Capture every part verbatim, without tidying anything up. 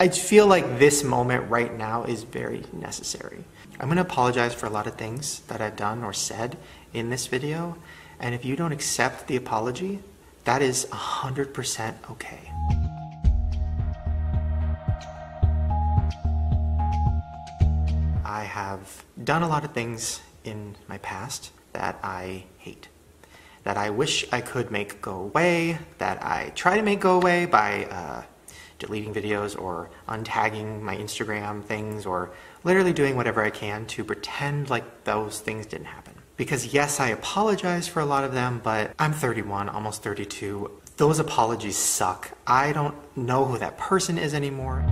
I feel like this moment right now is very necessary. I'm going to apologize for a lot of things that I've done or said in this video, and if you don't accept the apology, that is one hundred percent okay. I have done a lot of things in my past that I hate, that I wish I could make go away, that I try to make go away by uh, deleting videos or untagging my Instagram things, or literally doing whatever I can to pretend like those things didn't happen. Because yes, I apologize for a lot of them, but I'm thirty-one, almost thirty-two. Those apologies suck. I don't know who that person is anymore.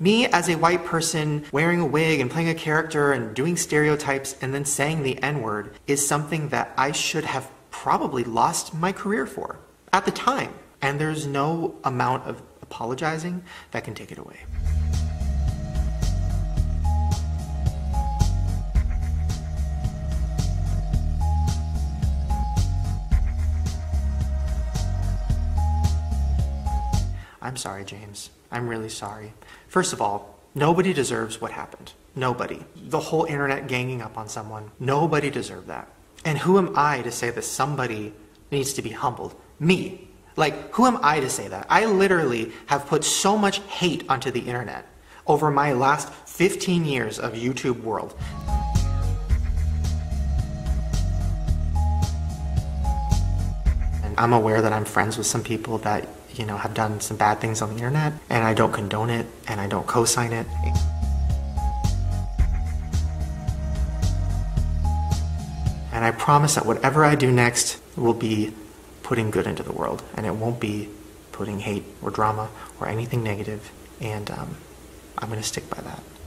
Me as a white person wearing a wig and playing a character and doing stereotypes and then saying the N-word is something that I should have probably lost my career for at the time. And there's no amount of apologizing that can take it away. I'm sorry, James. I'm really sorry. First of all, nobody deserves what happened. Nobody. The whole internet ganging up on someone. Nobody deserved that. And who am I to say that somebody needs to be humbled? Me. Like, who am I to say that? I literally have put so much hate onto the internet over my last fifteen years of YouTube world. And I'm aware that I'm friends with some people that you know, have done some bad things on the internet, and I don't condone it, and I don't co-sign it. And I promise that whatever I do next will be putting good into the world, and it won't be putting hate or drama or anything negative, and um, I'm gonna stick by that.